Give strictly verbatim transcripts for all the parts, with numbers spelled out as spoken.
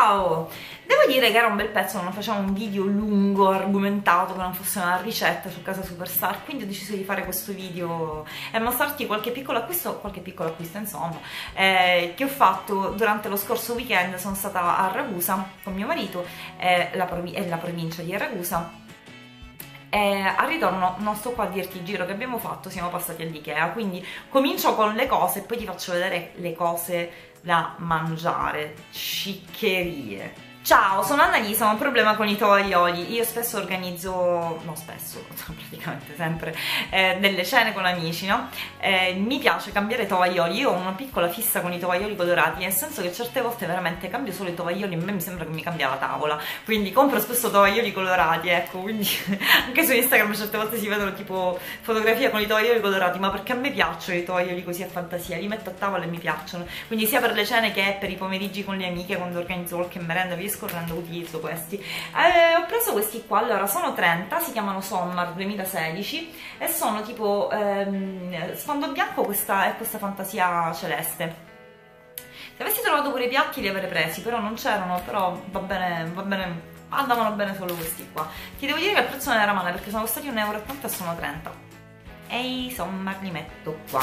Ciao! Devo dire che era un bel pezzo che non facciamo un video lungo, argomentato, che non fosse una ricetta su Casa Superstar, quindi ho deciso di fare questo video e mostrarti qualche piccolo acquisto, qualche piccolo acquisto insomma, eh, che ho fatto durante lo scorso weekend. Sono stata a Ragusa con mio marito, eh, la è la provincia di Ragusa. E al ritorno non sto qua a dirti il giro che abbiamo fatto, siamo passati all'Ikea, quindi comincio con le cose e poi ti faccio vedere le cose da mangiare, sciccherie. Ciao, sono Annalisa, ho un problema con i tovaglioli. Io spesso organizzo, no spesso, praticamente sempre, eh, delle cene con amici, no? Eh, mi piace cambiare tovaglioli, io ho una piccola fissa con i tovaglioli colorati, nel senso che certe volte veramente cambio solo i tovaglioli, a me mi sembra che mi cambia la tavola, quindi compro spesso tovaglioli colorati, ecco, quindi anche su Instagram certe volte si vedono tipo fotografie con i tovaglioli colorati, ma perché a me piacciono i tovaglioli così a fantasia, li metto a tavola e mi piacciono, quindi sia per le cene che per i pomeriggi con le amiche, quando organizzo qualche merenda, vi scorrendo utilizzo questi. Eh, ho preso questi qua, allora sono trenta, si chiamano Sommar duemilasedici e sono tipo ehm, sfondo bianco questa, e questa fantasia celeste. Se avessi trovato pure i piatti li avrei presi, però non c'erano, però va bene, va bene, andavano bene solo questi qua. Ti devo dire che il prezzo non era male perché sono costati un euro e ottanta e sono trenta. Ehi, Sommar li metto qua.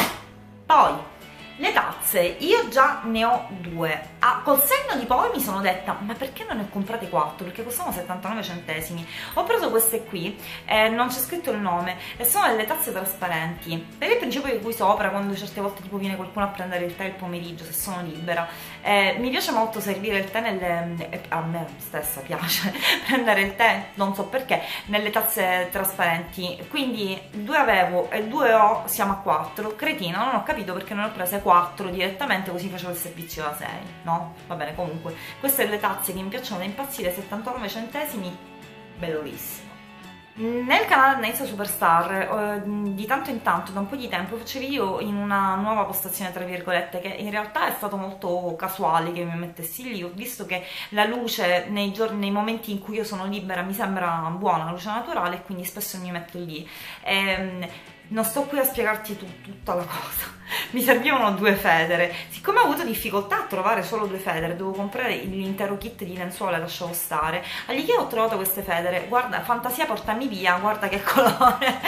Poi le tazze, io già ne ho due. Ah, col senno di poi mi sono detta, ma perché non ne ho comprate quattro? Perché costano settantanove centesimi. Ho preso queste qui, eh, non c'è scritto il nome, e sono delle tazze trasparenti. Per il principio di cui sopra, quando certe volte tipo viene qualcuno a prendere il tè il pomeriggio, se sono libera, eh, mi piace molto servire il tè nelle... Eh, a me stessa piace prendere il tè, non so perché, nelle tazze trasparenti. Quindi due avevo e due ho, siamo a quattro. Cretina, non ho capito perché non ho preso quattro direttamente, così facevo il servizio da sei, no? Va bene, comunque queste sono le tazze che mi piacciono da impazzire, settantanove centesimi, bellissimo. Nel canale Annisa Superstar eh, di tanto in tanto, da un po' di tempo, facevo io in una nuova postazione tra virgolette, che in realtà è stato molto casuale che mi mettessi lì. Ho visto che la luce nei giorni, nei momenti in cui io sono libera, mi sembra buona, la luce naturale, quindi spesso mi metto lì. ehm, Non sto qui a spiegarti tu, tutta la cosa, mi servivano due federe, siccome ho avuto difficoltà a trovare solo due federe, dovevo comprare l'intero kit di lenzuola e lasciavo stare. All'Ikea ho trovato queste federe, guarda, fantasia portami via, guarda che colore,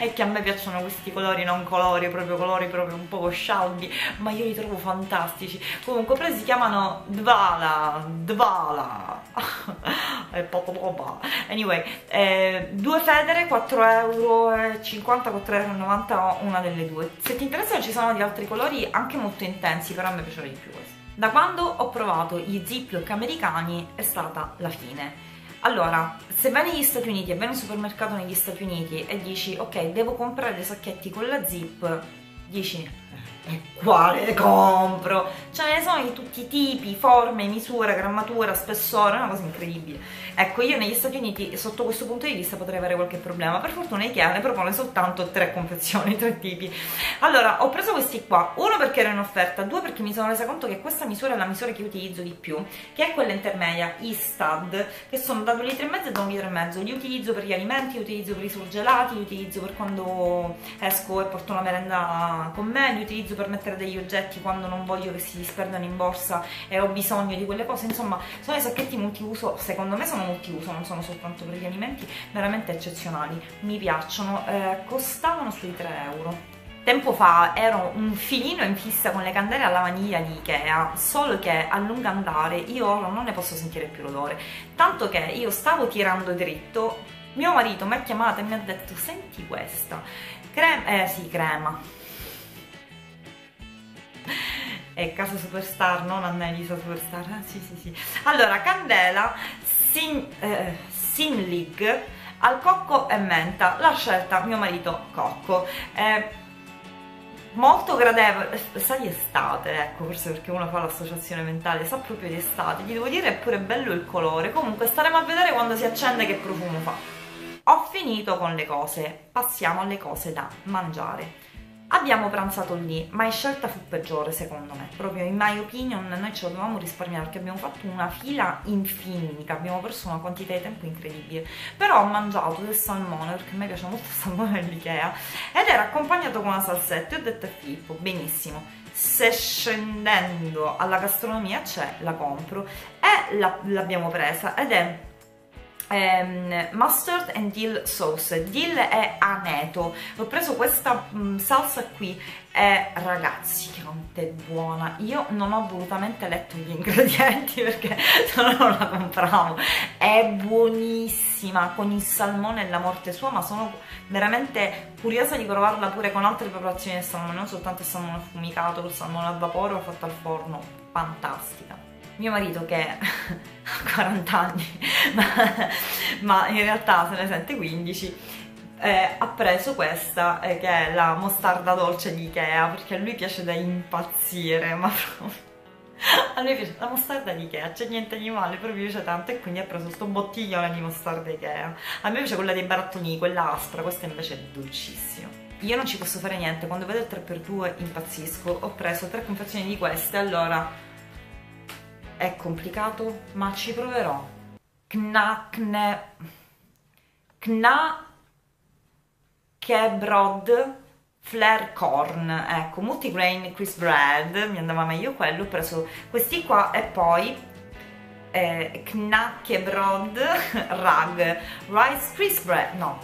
è che a me piacciono questi colori, non colori, proprio colori, proprio un po' scialbi, ma io li trovo fantastici. Comunque presi, si chiamano Dvala, Dvala, è poco poco, anyway, eh, due federe, quattro euro e cinquanta, tre e novanta una delle due. Se ti interessano ci sono di altri colori anche molto intensi, però a me piaceva di più questo. Da quando ho provato gli Ziploc americani è stata la fine. Allora, se vai negli Stati Uniti e vai in un supermercato negli Stati Uniti e dici ok, devo comprare dei sacchetti con la zip, dici e quale compro? Cioè ne sono di tutti i tipi, forme, misura, grammatura, spessore, una cosa incredibile. Ecco, io negli Stati Uniti sotto questo punto di vista potrei avere qualche problema, per fortuna Ikea ne propone soltanto tre confezioni, tre tipi. Allora ho preso questi qua, uno perché era in offerta, due perché mi sono resa conto che questa misura è la misura che utilizzo di più, che è quella intermedia, i stud, che sono da due litri e mezzo e da un litro e mezzo, li utilizzo per gli alimenti, li utilizzo per i surgelati, li utilizzo per quando esco e porto una merenda con me, li utilizzo per mettere degli oggetti quando non voglio che si disperdano in borsa e ho bisogno di quelle cose. Insomma, sono i sacchetti multiuso, secondo me sono multiuso, non sono soltanto per gli alimenti, veramente eccezionali, mi piacciono. Eh, costavano sui tre euro. Tempo fa ero un filino in fissa con le candele alla vaniglia di Ikea, solo che a lungo andare io ora non ne posso sentire più l'odore, tanto che io stavo tirando dritto, mio marito mi ha chiamato e mi ha detto senti questa crema, eh sì crema è Casa Superstar, non Annalisa Superstar, ah, sì sì sì. Allora, candela sin, eh, Sinlig al cocco e menta, la scelta mio marito cocco, eh, molto gradevole, sa di estate, ecco, forse perché uno fa l'associazione mentale, sa proprio di estate, gli devo dire è pure bello il colore, comunque staremo a vedere quando si accende che profumo fa. Ho finito con le cose, passiamo alle cose da mangiare. Abbiamo pranzato lì, ma la scelta fu peggiore secondo me, proprio in my opinion. Noi ce lo dovevamo risparmiare perché abbiamo fatto una fila infinita, abbiamo perso una quantità di tempo incredibile, però ho mangiato del salmone, perché a me piace molto il salmone dell'Ikea, ed era accompagnato con una salsetta e ho detto a Filippo, benissimo, se scendendo alla gastronomia c'è, la compro, e e l'abbiamo presa ed è Um, mustard and dill sauce. Dill è aneto. Ho preso questa um, salsa qui e ragazzi che quant'è buona. Io non ho volutamente letto gli ingredienti perché no, non la compravo. È buonissima con il salmone e la morte sua, ma sono veramente curiosa di provarla pure con altre preparazioni di salmone, non soltanto il salmone affumicato, il salmone al vapore o fatto al forno. Fantastica. Mio marito, che ha quaranta anni, ma, ma in realtà se ne sente quindici, eh, ha preso questa eh, che è la mostarda dolce di Ikea, perché a lui piace da impazzire, ma proprio... A lui piace la mostarda di Ikea, c'è niente di male, però mi piace tanto e quindi ha preso sto bottiglione di mostarda Ikea. A me piace quella dei barattolini, quella aspra, questa invece è dolcissima. Io non ci posso fare niente, quando vedo il tre per due impazzisco, ho preso tre confezioni di queste, allora... È complicato, ma ci proverò. Kna kne kna kebrod flare corn, ecco, multigrain crisp bread, mi andava meglio quello, ho preso questi qua e poi eh, kna kebrod rag rice crisp bread, no,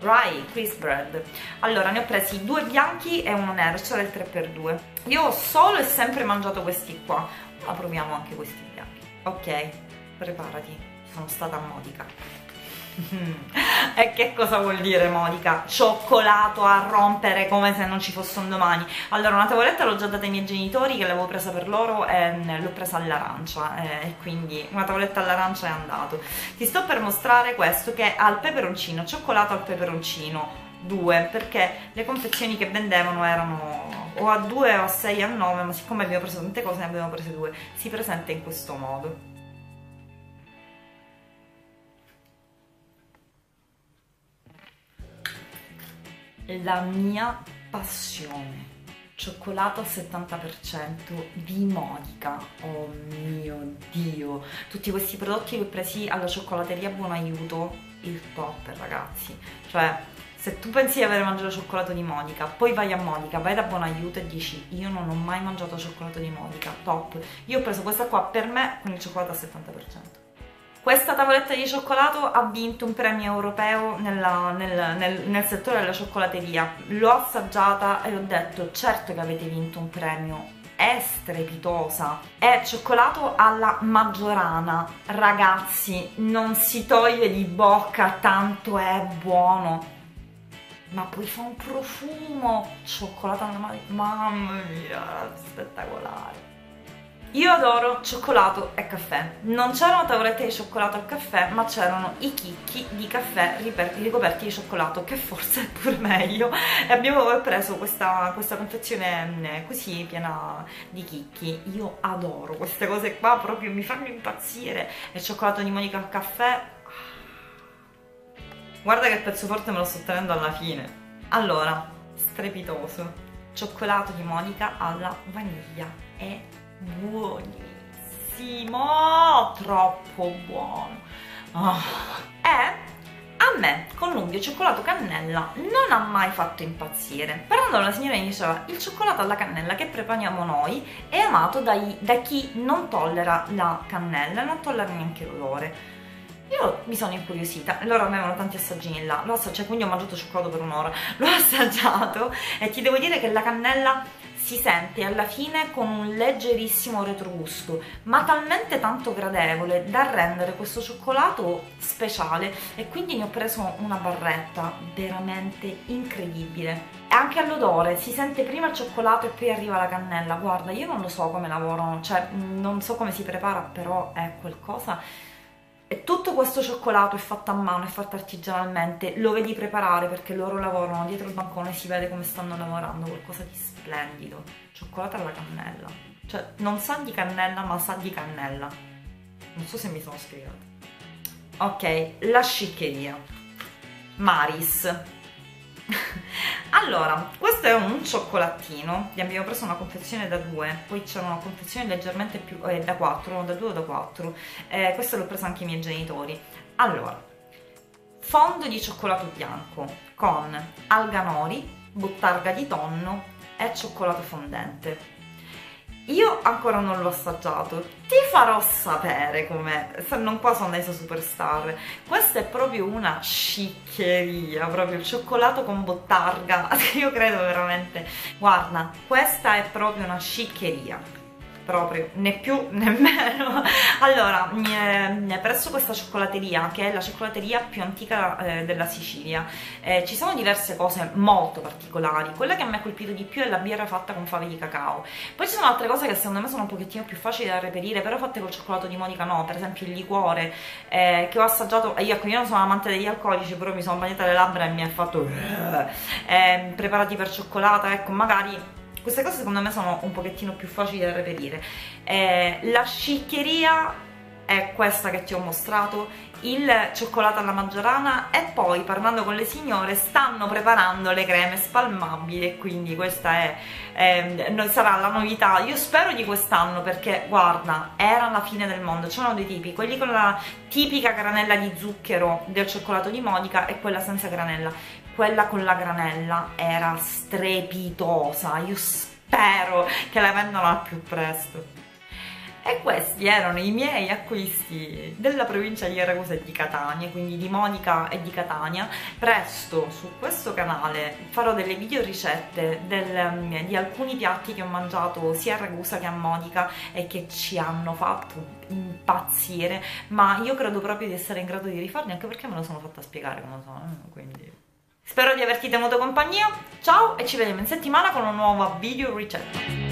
rye crisp bread. Allora ne ho presi due bianchi e uno nero, cioè il tre per due. Io ho solo e sempre mangiato questi qua. Ma proviamo anche questi bianchi. Ok, preparati, sono stata a Modica. E che cosa vuol dire Modica? Cioccolato a rompere come se non ci fosse un domani. Allora, una tavoletta l'ho già data ai miei genitori, che l'avevo presa per loro e l'ho presa all'arancia, e quindi una tavoletta all'arancia è andato. Ti sto per mostrare questo che ha il peperoncino, cioccolato al peperoncino due, perché le confezioni che vendevano erano o a due o a sei o a nove, ma siccome abbiamo preso tante cose ne abbiamo prese due. Si presenta in questo modo. La mia passione, cioccolato al settanta per cento di Modica. Oh mio Dio, tutti questi prodotti li ho presi alla cioccolateria Bonajuto, il top ragazzi, cioè se tu pensi di aver mangiato cioccolato di Modica, poi vai a Modica, vai da Bonajuto e dici io non ho mai mangiato cioccolato di Modica, top. Io ho preso questa qua per me con il cioccolato al settanta per cento. Questa tavoletta di cioccolato ha vinto un premio europeo nella, nel, nel, nel settore della cioccolateria. L'ho assaggiata e ho detto certo che avete vinto un premio, è strepitosa. È cioccolato alla maggiorana, ragazzi, non si toglie di bocca, tanto è buono. Ma poi fa un profumo cioccolato alla mano, mamma mia, spettacolare. Io adoro cioccolato e caffè. Non c'erano tavolette di cioccolato al caffè, ma c'erano i chicchi di caffè ricoperti di cioccolato, che forse è pure meglio. E abbiamo preso questa, questa confezione così piena di chicchi. Io adoro queste cose qua, proprio mi fanno impazzire. E il cioccolato di Modica al caffè, guarda che pezzo forte me lo sto tenendo alla fine. Allora, strepitoso. Cioccolato di Modica alla vaniglia. È buonissimo! Troppo buono! Oh. E a me, con l'unghia cioccolato cannella, non ha mai fatto impazzire. Parlando alla signora mi diceva, il cioccolato alla cannella che prepariamo noi è amato dai, da chi non tollera la cannella, non tollera neanche l'odore. Io mi sono incuriosita, loro avevano tanti assaggini là, lo assaggiato, quindi ho mangiato cioccolato per un'ora, l'ho assaggiato e ti devo dire che la cannella si sente alla fine con un leggerissimo retrogusto, ma talmente tanto gradevole da rendere questo cioccolato speciale, e quindi ne ho preso una barretta veramente incredibile. E anche all'odore, si sente prima il cioccolato e poi arriva la cannella. Guarda, io non lo so come lavorano, cioè non so come si prepara, però è qualcosa... E tutto questo cioccolato è fatto a mano, è fatto artigianalmente, lo vedi preparare perché loro lavorano dietro il bancone e si vede come stanno lavorando, qualcosa di splendido. Cioccolato alla cannella, cioè non sa di cannella ma sa di cannella, non so se mi sono spiegata. Ok, la sciccheria Maris. Allora, questo è un cioccolatino, ne abbiamo preso una confezione da due, poi c'era una confezione leggermente più, eh, da quattro, da due o da quattro, eh, questo l'ho preso anche ai miei genitori. Allora, fondo di cioccolato bianco con alga nori, buttarga di tonno e cioccolato fondente. Io ancora non l'ho assaggiato, ti farò sapere com'è, se non qua sono Annisa Superstar. Questa è proprio una sciccheria, proprio il cioccolato con bottarga, io credo veramente, guarda, questa è proprio una sciccheria. Proprio, né più né meno. Allora, eh, presso questa cioccolateria, che è la cioccolateria più antica eh, della Sicilia, eh, ci sono diverse cose molto particolari. Quella che mi ha colpito di più è la birra fatta con fave di cacao. Poi ci sono altre cose che secondo me sono un pochettino più facili da reperire, però fatte col cioccolato di Modica no. Per esempio il liquore eh, che ho assaggiato, io, io non sono amante degli alcolici, però mi sono bagnata le labbra e mi ha fatto eh, preparati per cioccolata, ecco, magari queste cose secondo me sono un pochettino più facili da reperire. Eh, la sciccheria è questa che ti ho mostrato, il cioccolato alla maggiorana, e poi parlando con le signore stanno preparando le creme spalmabili, quindi questa è, eh, sarà la novità, io spero, di quest'anno, perché guarda, era la fine del mondo, c'erano dei tipi, quelli con la tipica granella di zucchero del cioccolato di Modica e quella senza granella. Quella con la granella era strepitosa, io spero che la vendano al più presto. E questi erano i miei acquisti della provincia di Ragusa e di Catania, quindi di Modica e di Catania. Presto su questo canale farò delle video ricette del, di alcuni piatti che ho mangiato sia a Ragusa che a Modica e che ci hanno fatto impazzire, ma io credo proprio di essere in grado di rifarli, anche perché me lo sono fatta spiegare come sono, quindi... Spero di averti tenuto compagnia, ciao e ci vediamo in settimana con una nuova video ricetta.